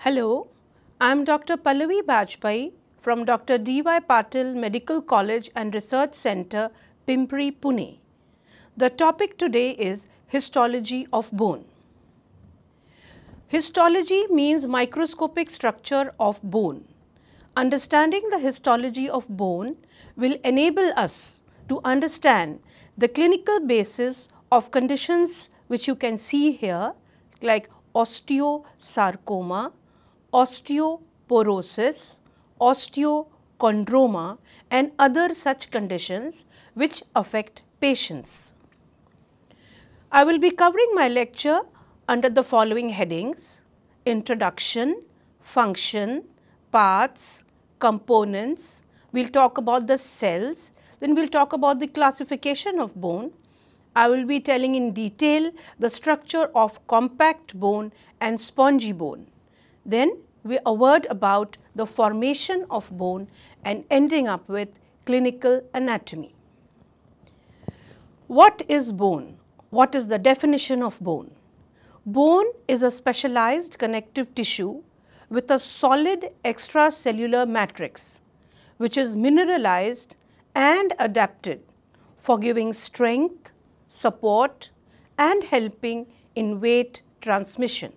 Hello, I am Dr. Palavi Bajpai from Dr. DY Patil Medical College and Research Center, Pimpri Pune. The topic today is histology of bone. Histology means microscopic structure of bone. Understanding the histology of bone will enable us to understand the clinical basis of conditions which you can see here, like osteosarcoma, osteoporosis, osteochondroma and other such conditions which affect patients. I will be covering my lecture under the following headings: introduction, function, parts, components. We will talk about the cells, then we will talk about the classification of bone. I will be telling in detail the structure of compact bone and spongy bone. Then a word about the formation of bone and ending up with clinical anatomy. What is bone? What is the definition of bone? Bone is a specialized connective tissue with a solid extracellular matrix which is mineralized and adapted for giving strength, support and helping in weight transmission.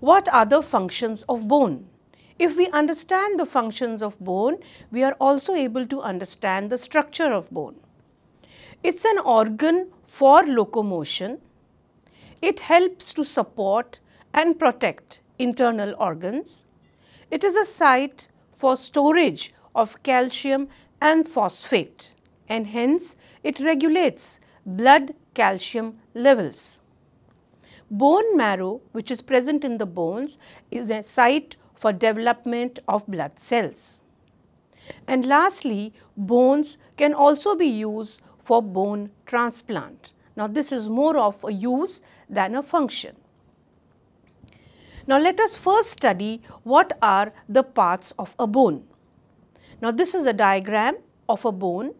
What are the functions of bone? If we understand the functions of bone, we are also able to understand the structure of bone. It's an organ for locomotion. It helps to support and protect internal organs. It is a site for storage of calcium and phosphate, and hence it regulates blood calcium levels. Bone marrow, which is present in the bones, is a site for development of blood cells. And lastly, bones can also be used for bone transplant. Now, this is more of a use than a function. Now, let us first study what are the parts of a bone. Now, this is a diagram of a bone.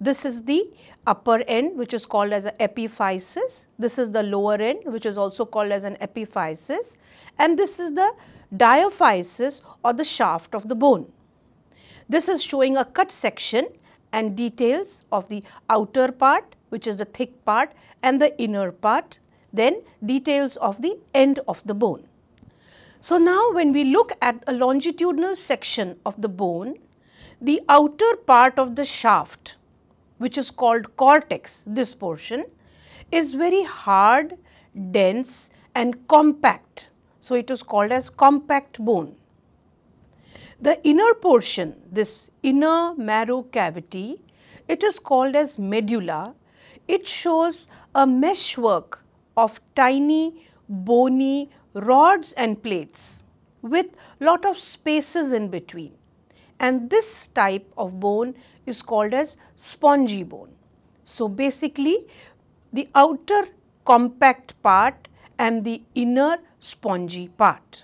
This is the upper end, which is called as an epiphysis. This is the lower end, which is also called as an epiphysis, and this is the diaphysis or the shaft of the bone. This is showing a cut section and details of the outer part, which is the thick part, and the inner part, then details of the end of the bone. So now when we look at a longitudinal section of the bone, the outer part of the shaft, which is called cortex, this portion is very hard, dense and compact. So, it is called as compact bone. The inner portion, this inner marrow cavity, it is called as medulla. It shows a meshwork of tiny bony rods and plates with lot of spaces in between. And this type of bone is called as spongy bone. So, basically the outer compact part and the inner spongy part.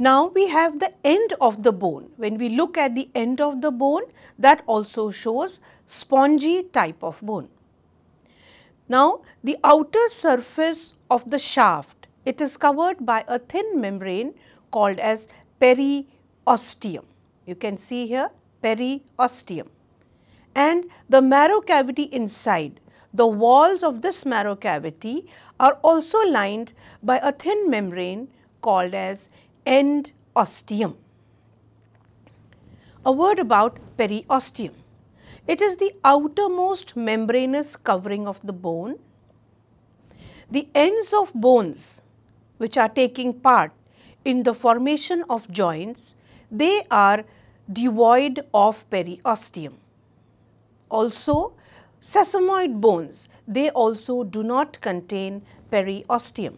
Now, we have the end of the bone. When we look at the end of the bone, that also shows spongy type of bone. Now, the outer surface of the shaft, it is covered by a thin membrane called as periosteum. You can see here periosteum, and the marrow cavity inside. The walls of this marrow cavity are also lined by a thin membrane called as endosteum. A word about periosteum. It is the outermost membranous covering of the bone. The ends of bones which are taking part in the formation of joints, they are devoid of periosteum. Also, sesamoid bones, they also do not contain periosteum.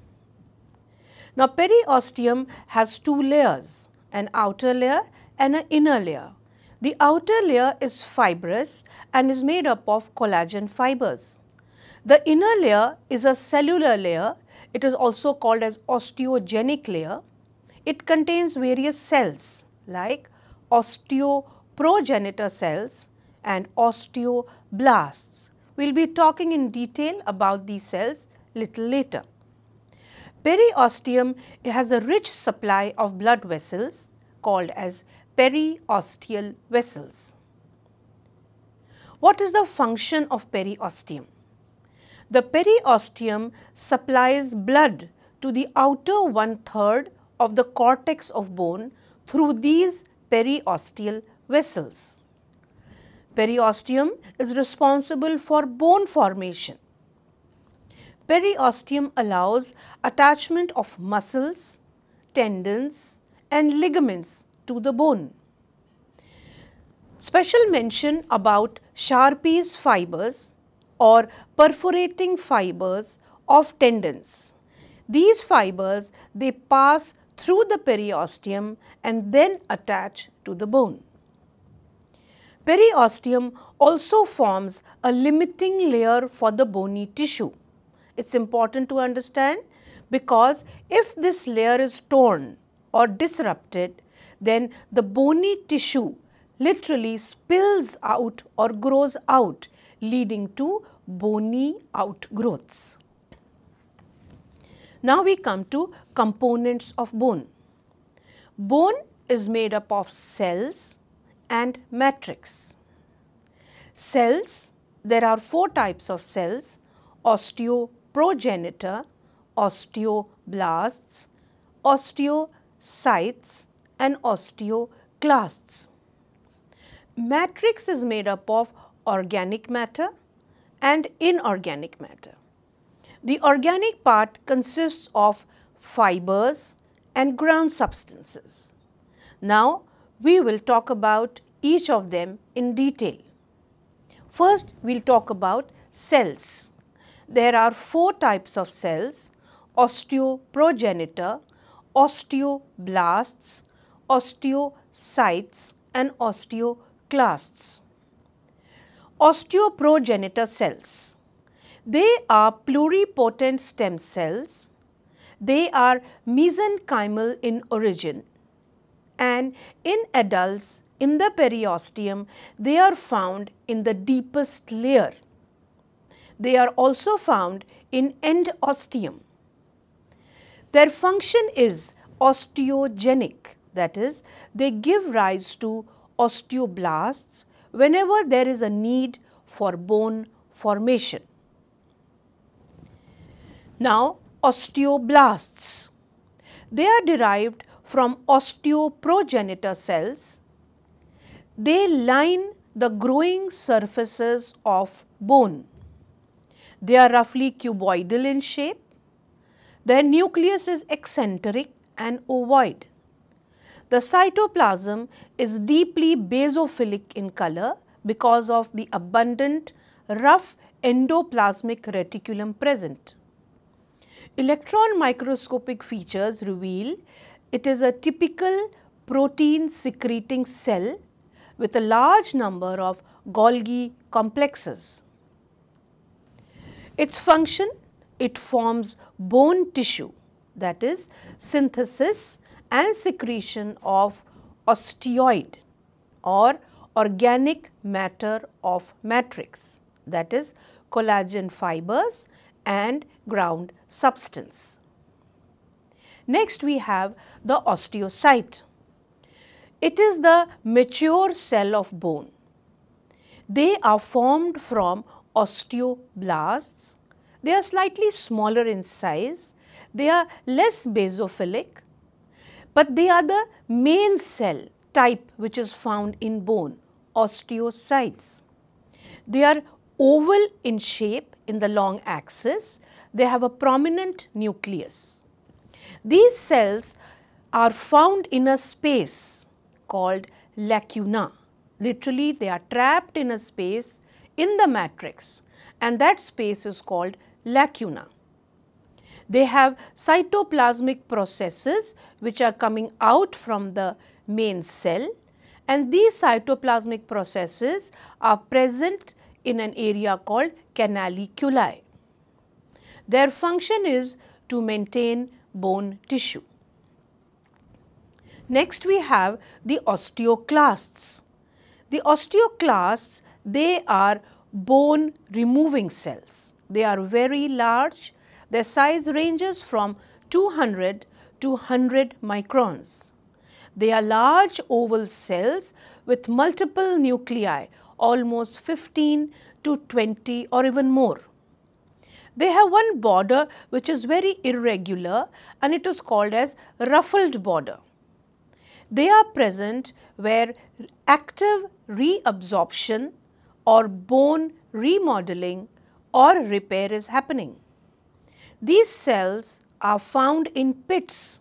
Now, periosteum has two layers, an outer layer and an inner layer. The outer layer is fibrous and is made up of collagen fibers. The inner layer is a cellular layer. It is also called as osteogenic layer. It contains various cells like osteoprogenitor cells and osteoblasts. We will be talking in detail about these cells little later. Periosteum has a rich supply of blood vessels called as periosteal vessels. What is the function of periosteum? The periosteum supplies blood to the outer one-third of the cortex of bone through these periosteal vessels. Periosteum is responsible for bone formation. Periosteum allows attachment of muscles, tendons and ligaments to the bone. Special mention about Sharpey's fibers or perforating fibers of tendons. These fibers, they pass through the periosteum and then attach to the bone. Periosteum also forms a limiting layer for the bony tissue. It's important to understand, because if this layer is torn or disrupted, then the bony tissue literally spills out or grows out, leading to bony outgrowths. Now we come to components of bone. Bone is made up of cells and matrix. Cells, there are four types of cells: osteoprogenitor, osteoblasts, osteocytes and osteoclasts. Matrix is made up of organic matter and inorganic matter. The organic part consists of fibers and ground substances. Now, we will talk about each of them in detail. First, we will talk about cells. There are four types of cells: osteoprogenitor, osteoblasts, osteocytes and osteoclasts. Osteoprogenitor cells. They are pluripotent stem cells. They are mesenchymal in origin, and in adults in the periosteum they are found in the deepest layer. They are also found in endosteum. Their function is osteogenic, that is, they give rise to osteoblasts whenever there is a need for bone formation. Now, osteoblasts. They are derived from osteoprogenitor cells. They line the growing surfaces of bone. They are roughly cuboidal in shape. Their nucleus is eccentric and ovoid. The cytoplasm is deeply basophilic in color because of the abundant rough endoplasmic reticulum present. Electron microscopic features reveal it is a typical protein secreting cell with a large number of Golgi complexes. Its function, it forms bone tissue, that is, synthesis and secretion of osteoid or organic matter of matrix, that is, collagen fibers and ground substance. Next we have the osteocyte. It is the mature cell of bone. They are formed from osteoblasts. They are slightly smaller in size. They are less basophilic, but they are the main cell type which is found in bone, osteocytes. They are oval in shape in the long axis. They have a prominent nucleus. These cells are found in a space called lacuna. Literally, they are trapped in a space in the matrix, and that space is called lacuna. They have cytoplasmic processes which are coming out from the main cell, and these cytoplasmic processes are present in an area called canaliculi. Their function is to maintain bone tissue. Next we have the osteoclasts. The osteoclasts, they are bone removing cells. They are very large. Their size ranges from 200 to 100 microns. They are large oval cells with multiple nuclei, almost 15 to 20 or even more. They have one border which is very irregular and it is called as ruffled border. They are present where active reabsorption or bone remodeling or repair is happening. These cells are found in pits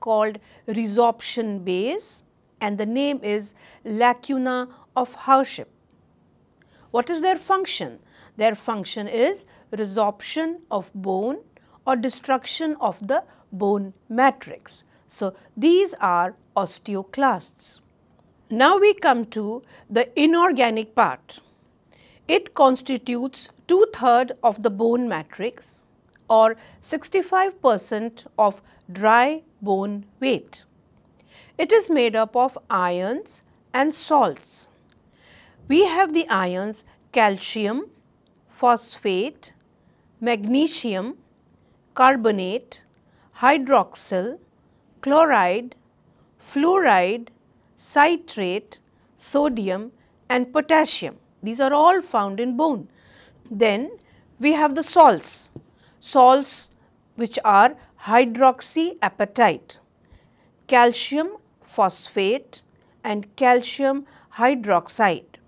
called resorption bays, and the name is lacuna of Haversian. What is their function? Their function is resorption of bone or destruction of the bone matrix. So, these are osteoclasts. Now, we come to the inorganic part. It constitutes 2/3 of the bone matrix or 65% of dry bone weight. It is made up of ions and salts. We have the ions calcium, phosphate, magnesium, carbonate, hydroxyl, chloride, fluoride, citrate, sodium and potassium. These are all found in bone. Then we have the salts. Salts which are hydroxyapatite, calcium phosphate and calcium hydroxide.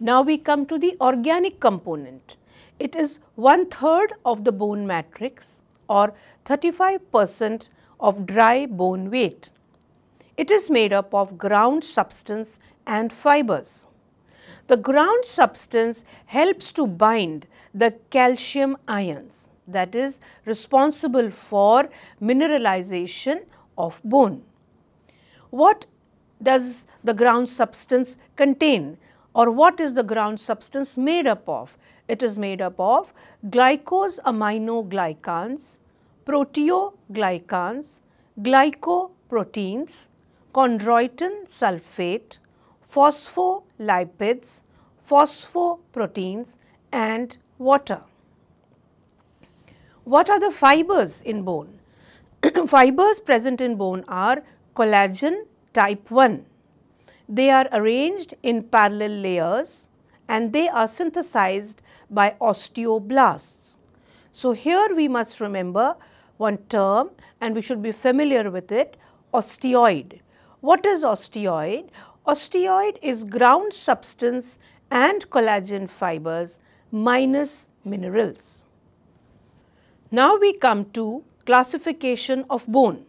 Now we come to the organic component. It is 1/3 of the bone matrix or 35% of dry bone weight. It is made up of ground substance and fibers. The ground substance helps to bind the calcium ions, that is responsible for mineralization of bone. What does the ground substance contain? Or what is the ground substance made up of? It is made up of glycosaminoglycans, proteoglycans, glycoproteins, chondroitin sulfate, phospholipids, phosphoproteins and water. What are the fibers in bone? Fibers present in bone are collagen type 1. They are arranged in parallel layers and they are synthesized by osteoblasts. So, here we must remember one term and we should be familiar with it, osteoid. What is osteoid? Osteoid is ground substance and collagen fibers minus minerals. Now, we come to classification of bone.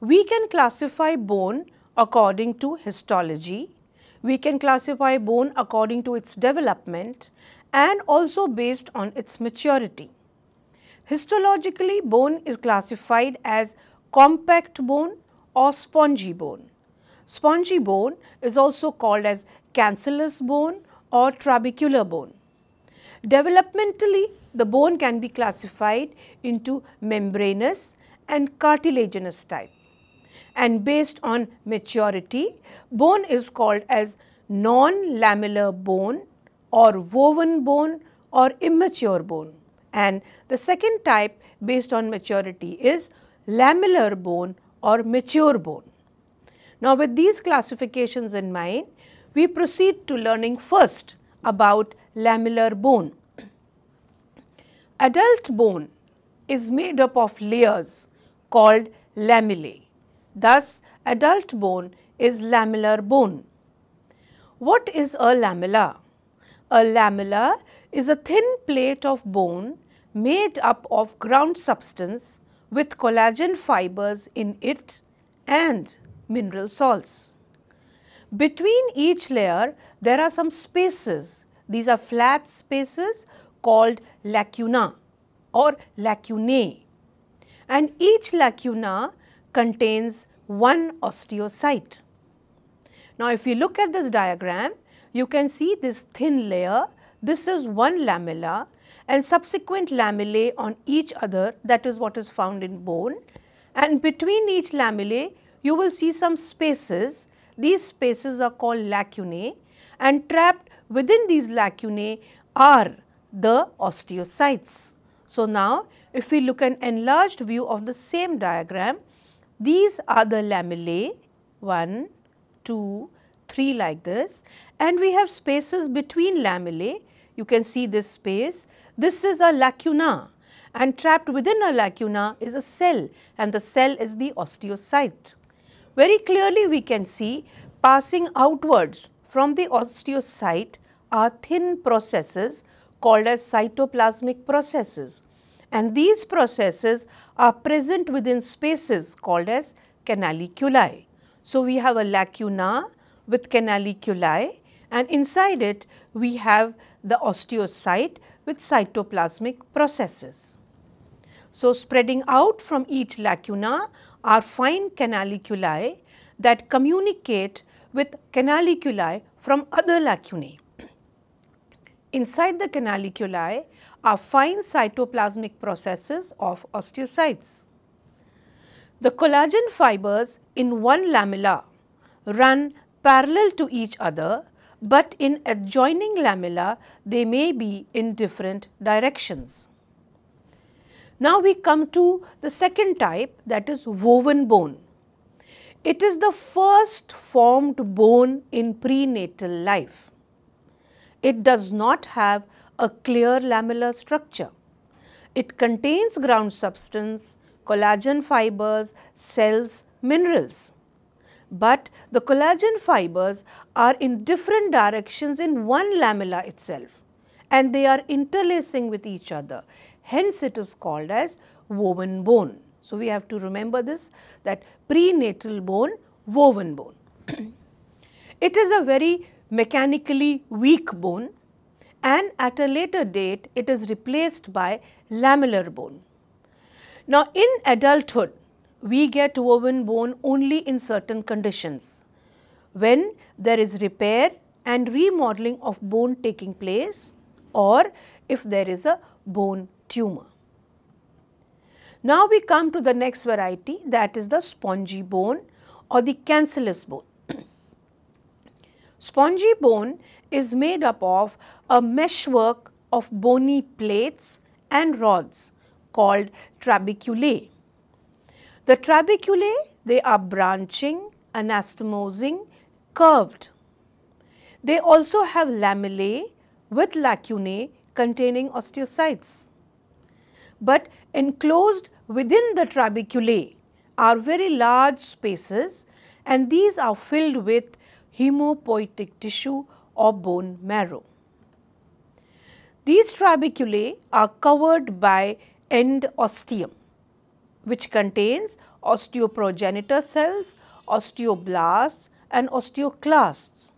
We can classify bone according to histology, we can classify bone according to its development and also based on its maturity. Histologically, bone is classified as compact bone or spongy bone. Spongy bone is also called as cancellous bone or trabecular bone. Developmentally, the bone can be classified into membranous and cartilaginous type. And based on maturity, bone is called as non-lamellar bone or woven bone or immature bone. And the second type based on maturity is lamellar bone or mature bone. Now, with these classifications in mind, we proceed to learning first about lamellar bone. Adult bone is made up of layers called lamellae. Thus, adult bone is lamellar bone. What is a lamella? A lamella is a thin plate of bone made up of ground substance with collagen fibers in it and mineral salts. Between each layer, there are some spaces. These are flat spaces called lacuna. or lacunae, and each lacuna contains one osteocyte. Now, if you look at this diagram, you can see this thin layer. This is one lamella and subsequent lamellae on each other, that is what is found in bone, and between each lamellae you will see some spaces. These spaces are called lacunae, and trapped within these lacunae are the osteocytes. So, now if we look at an enlarged view of the same diagram, these are the lamellae, 1, 2, 3 like this, and we have spaces between lamellae. You can see this space. This is a lacuna, and trapped within a lacuna is a cell, and the cell is the osteocyte. Very clearly we can see passing outwards from the osteocyte are thin processes called as cytoplasmic processes, and these processes are present within spaces called as canaliculi. So, we have a lacuna with canaliculi, and inside it we have the osteocyte with cytoplasmic processes. So, spreading out from each lacuna are fine canaliculi that communicate with canaliculi from other lacunae. Inside the canaliculi are fine cytoplasmic processes of osteocytes. The collagen fibers in one lamella run parallel to each other, but in adjoining lamella they may be in different directions. Now we come to the second type, that is woven bone. It is the first formed bone in prenatal life. It does not have a clear lamellar structure. It contains ground substance, collagen fibers, cells, minerals. But the collagen fibers are in different directions in one lamella itself, and they are interlacing with each other. Hence, it is called as woven bone. So, we have to remember this, that prenatal bone, woven bone. It is a very mechanically weak bone, and at a later date it is replaced by lamellar bone. Now, in adulthood we get woven bone only in certain conditions, when there is repair and remodeling of bone taking place, or if there is a bone tumor. Now, we come to the next variety, that is the spongy bone or the cancellous bone. Spongy bone is made up of a meshwork of bony plates and rods called trabeculae. The trabeculae, they are branching, anastomosing, curved. They also have lamellae with lacunae containing osteocytes. But enclosed within the trabeculae are very large spaces, and these are filled with hemopoietic tissue or bone marrow. These trabeculae are covered by endosteum, which contains osteoprogenitor cells, osteoblasts and osteoclasts.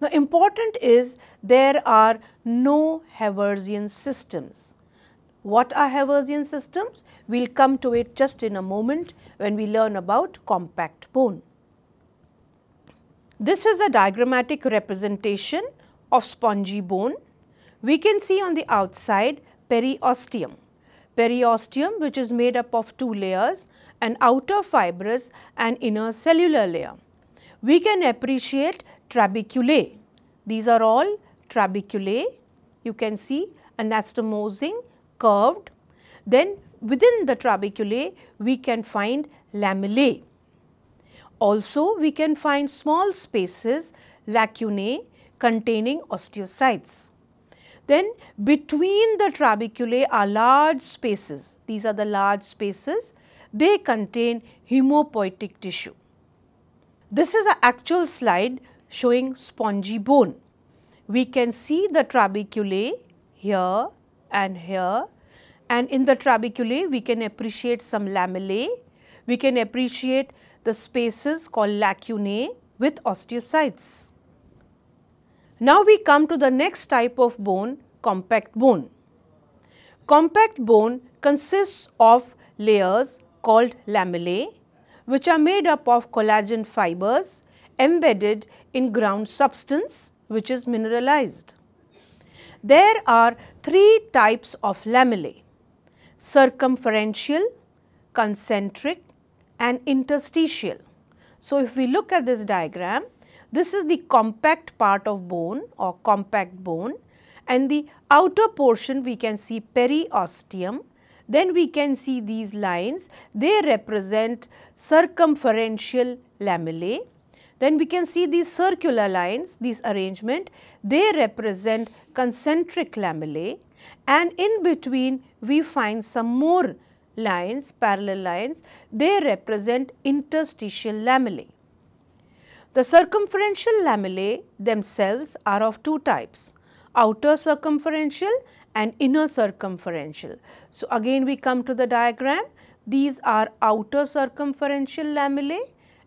The important is there are no Haversian systems. What are Haversian systems? We will come to it just in a moment when we learn about compact bone. This is a diagrammatic representation of spongy bone. We can see on the outside periosteum. Periosteum, which is made up of two layers, an outer fibrous and inner cellular layer. We can appreciate trabeculae. These are all trabeculae. You can see anastomosing, curved. Then within the trabeculae we can find lamellae. Also we can find small spaces, lacunae, containing osteocytes. Then between the trabeculae are large spaces. These are the large spaces. They contain hemopoietic tissue. This is an actual slide showing spongy bone. We can see the trabeculae here and here, and in the trabeculae we can appreciate some lamellae. We can appreciate the spaces called lacunae with osteocytes. Now we come to the next type of bone, compact bone. Compact bone consists of layers called lamellae, which are made up of collagen fibers embedded in ground substance which is mineralized. There are three types of lamellae: circumferential, concentric and interstitial. So, if we look at this diagram, this is the compact part of bone or compact bone, and the outer portion we can see periosteum. Then we can see these lines, they represent circumferential lamellae. Then we can see these circular lines, these arrangement, they represent concentric lamellae, and in between we find some more lines, parallel lines, they represent interstitial lamellae. The circumferential lamellae themselves are of two types, outer circumferential and inner circumferential. So, again we come to the diagram, these are outer circumferential lamellae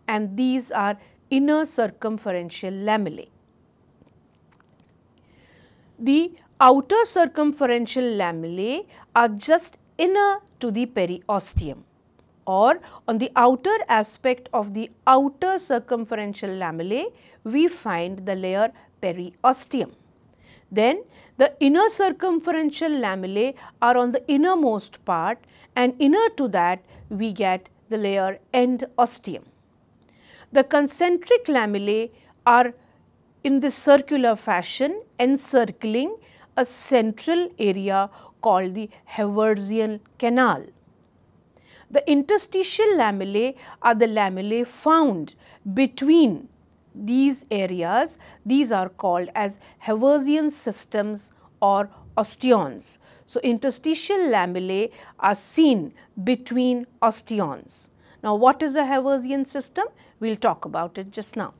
and these are inner circumferential lamellae. The outer circumferential lamellae are just inner to the periosteum, or on the outer aspect of the outer circumferential lamellae we find the layer periosteum. Then the inner circumferential lamellae are on the innermost part, and inner to that we get the layer endosteum. The concentric lamellae are in this circular fashion encircling a central area called the Haversian canal. The interstitial lamellae are the lamellae found between these areas. These are called as Haversian systems or osteons. So, interstitial lamellae are seen between osteons. Now, what is the Haversian system? We will talk about it just now.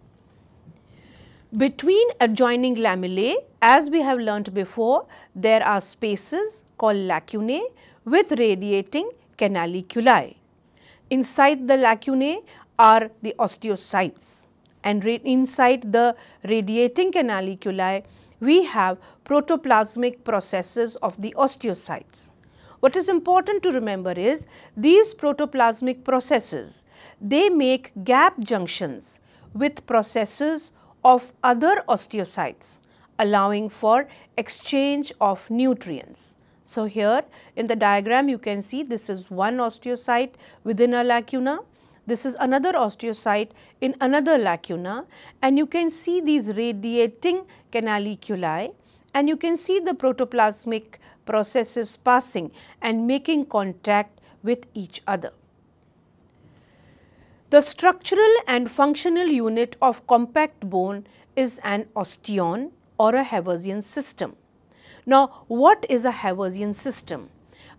Between adjoining lamellae, as we have learnt before, there are spaces called lacunae with radiating canaliculi. Inside the lacunae are the osteocytes, and inside the radiating canaliculi we have protoplasmic processes of the osteocytes. What is important to remember is these protoplasmic processes, they make gap junctions with processes of other osteocytes, allowing for exchange of nutrients. So, here in the diagram you can see this is one osteocyte within a lacuna, this is another osteocyte in another lacuna, and you can see these radiating canaliculi, and you can see the protoplasmic processes passing and making contact with each other. The structural and functional unit of compact bone is an osteon or a Haversian system. Now, what is a Haversian system?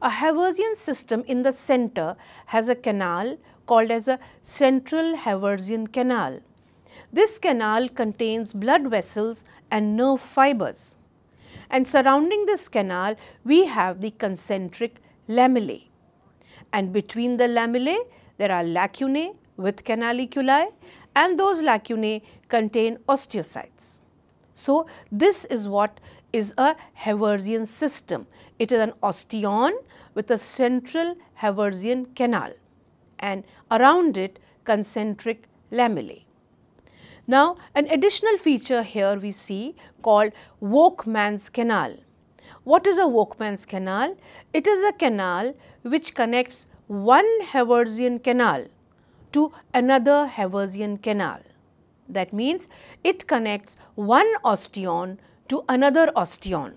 A Haversian system in the center has a canal called as a central Haversian canal. This canal contains blood vessels and nerve fibers, and surrounding this canal we have the concentric lamellae, and between the lamellae there are lacunae with canaliculi, and those lacunae contain osteocytes. So, this is what is a Haversian system. It is an osteon with a central Haversian canal and around it concentric lamellae. Now, an additional feature here we see called Volkmann's canal. What is a Volkmann's canal? It is a canal which connects one Haversian canal to another Haversian canal. That means it connects one osteon to another osteon,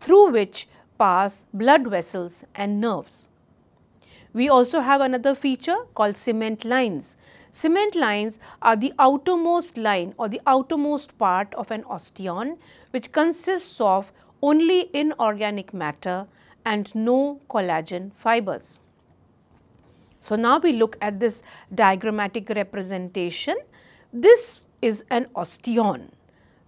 through which pass blood vessels and nerves. We also have another feature called cement lines. Cement lines are the outermost line or the outermost part of an osteon, which consists of only inorganic matter and no collagen fibers. So, now we look at this diagrammatic representation. This is an osteon.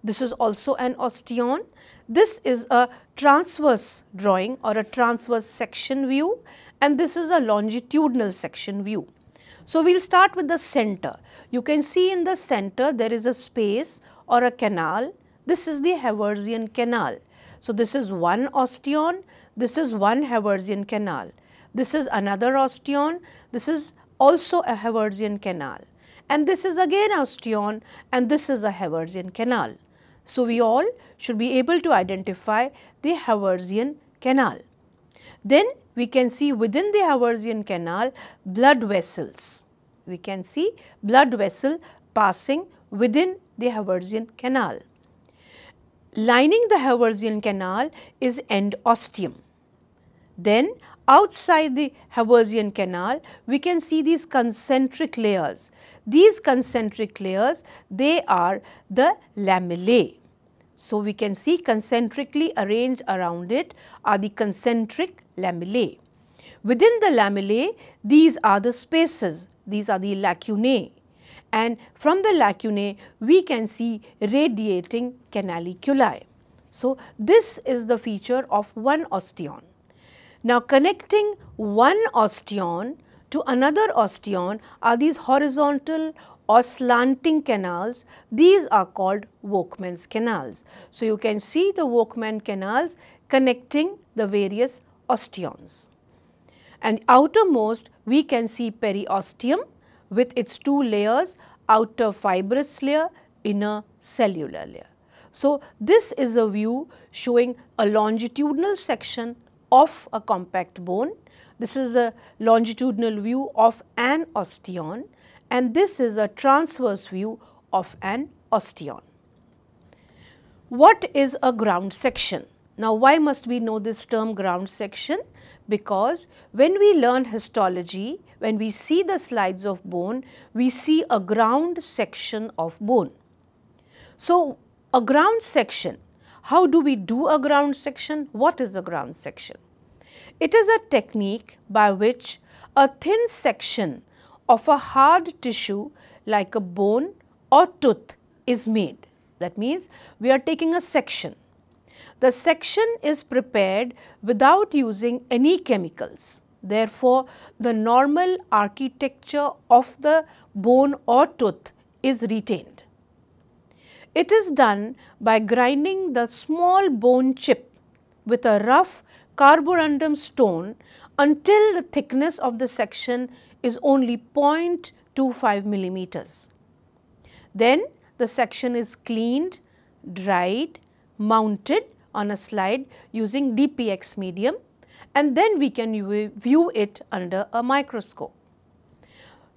This is also an osteon. This is a transverse drawing or a transverse section view, and this is a longitudinal section view. So, we will start with the center. You can see in the center there is a space or a canal. This is the Haversian canal. So, this is one osteon, This is one Haversian canal. This is another osteon. This is also a Haversian canal. And this is again osteon, and this is a Haversian canal. So, we all should be able to identify the Haversian canal. Then we can see within the Haversian canal blood vessels. We can see blood vessel passing within the Haversian canal. Lining the Haversian canal is endosteum. Then outside the Haversian canal, we can see these concentric layers. These concentric layers, they are the lamellae. So, we can see concentrically arranged around it are the concentric lamellae. Within the lamellae, these are the spaces, these are the lacunae. And from the lacunae, we can see radiating canaliculi. So, this is the feature of one osteon. Now, connecting one osteon to another osteon are these horizontal or slanting canals. These are called Volkmann's canals. So, you can see the Volkmann canals connecting the various osteons. And outermost, we can see periosteum with its two layers, outer fibrous layer, inner cellular layer. So, this is a view showing a longitudinal section of a compact bone. This is a longitudinal view of an osteon, and this is a transverse view of an osteon. What is a ground section? Now, why must we know this term ground section? Because when we learn histology, when we see the slides of bone, we see a ground section of bone. So, a ground section. How do we do a ground section? What is a ground section? It is a technique by which a thin section of a hard tissue like a bone or tooth is made. That means we are taking a section. The section is prepared without using any chemicals. Therefore, the normal architecture of the bone or tooth is retained. It is done by grinding the small bone chip with a rough carborundum stone until the thickness of the section is only 0.25 millimeters. Then the section is cleaned, dried, mounted on a slide using DPX medium, and then we can view it under a microscope.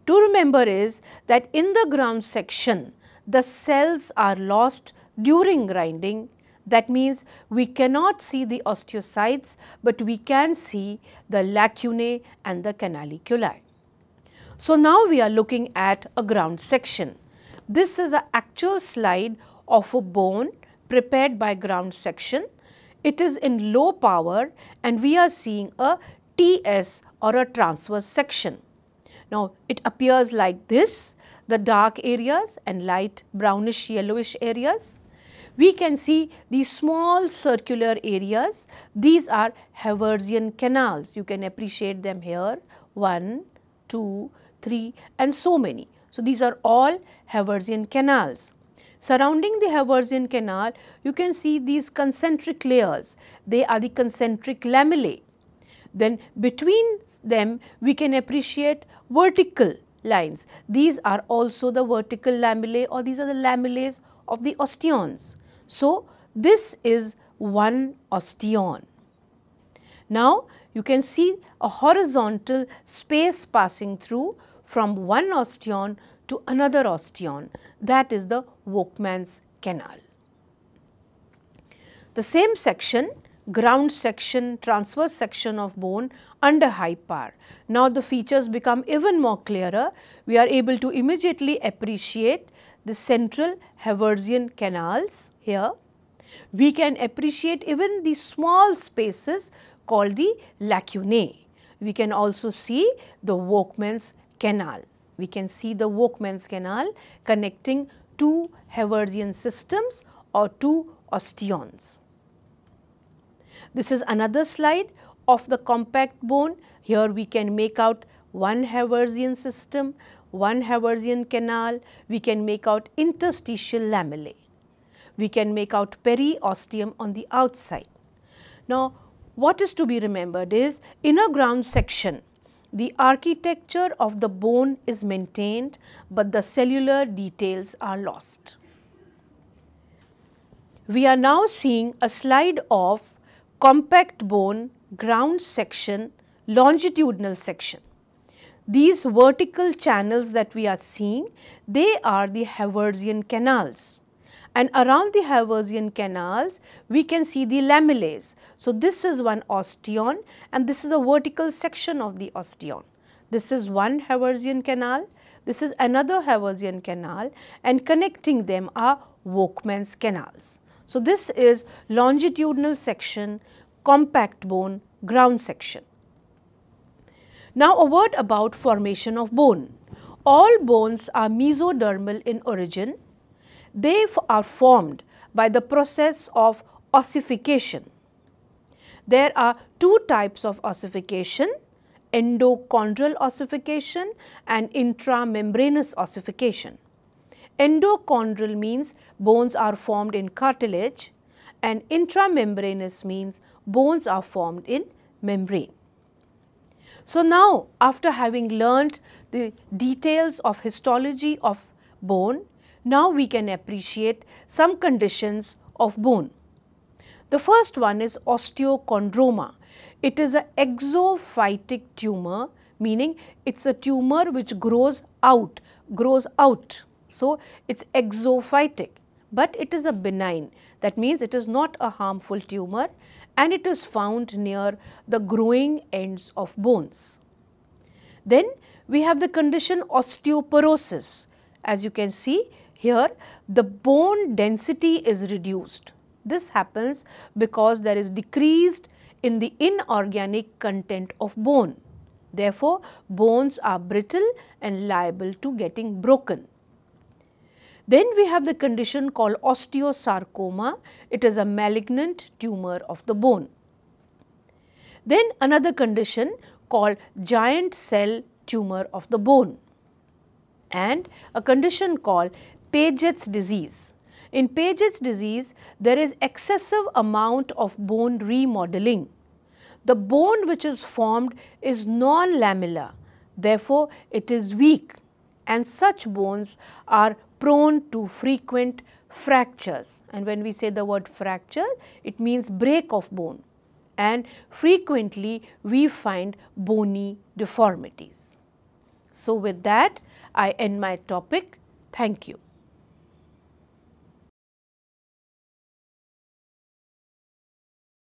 To remember is that in the ground section, the cells are lost during grinding. That means we cannot see the osteocytes, but we can see the lacunae and the canaliculi. So, now we are looking at a ground section. This is an actual slide of a bone prepared by ground section. It is in low power and we are seeing a TS or a transverse section. Now, it appears like this. The dark areas and light brownish yellowish areas. We can see these small circular areas. These are Haversian canals. You can appreciate them here. 1, 2, 3 and so many. So, these are all Haversian canals. Surrounding the Haversian canal, you can see these concentric layers. They are the concentric lamellae. Then between them, we can appreciate vertical lines. These are also the vertical lamellae, or these are the lamellae of the osteons. So, this is one osteon. Now, you can see a horizontal space passing through from one osteon to another osteon. That is the Volkmann's canal. The same section, ground section, transverse section of bone under high power. Now, the features become even more clearer. We are able to immediately appreciate the central Haversian canals here. We can appreciate even the small spaces called the lacunae. We can also see the Volkmann's canal. We can see the Volkmann's canal connecting two Haversian systems or two osteons. This is another slide of the compact bone. Here we can make out one Haversian system, one Haversian canal. We can make out interstitial lamellae. We can make out periosteum on the outside. Now, what is to be remembered is inner ground section. The architecture of the bone is maintained, but the cellular details are lost. We are now seeing a slide of compact bone, ground section, longitudinal section. These vertical channels that we are seeing, they are the Haversian canals. And around the Haversian canals, we can see the lamellae. So, this is one osteon and this is a vertical section of the osteon. This is one Haversian canal, this is another Haversian canal, and connecting them are Volkmann's canals. So, this is longitudinal section, compact bone, ground section. Now, a word about formation of bone. All bones are mesodermal in origin. They are formed by the process of ossification. There are two types of ossification, endochondral ossification and intramembranous ossification. Endochondral means bones are formed in cartilage, and intramembranous means bones are formed in membrane. So now, after having learnt the details of histology of bone, now we can appreciate some conditions of bone. The first one is osteochondroma. It is an exophytic tumor, meaning it's a tumor which grows out. So it's exophytic, but it is a benign. That means it is not a harmful tumor, and it is found near the growing ends of bones. Then we have the condition osteoporosis. As you can see, here the bone density is reduced. This happens because there is decreased in the inorganic content of bone. Therefore, bones are brittle and liable to getting broken. Then we have the condition called osteosarcoma. It is a malignant tumor of the bone. Then another condition called giant cell tumor of the bone, and a condition called Paget's disease. In Paget's disease, there is excessive amount of bone remodeling. The bone which is formed is non-lamellar, therefore it is weak, and such bones are prone to frequent fractures. And when we say the word fracture, it means break of bone, and frequently we find bony deformities. So with that, I end my topic. Thank you.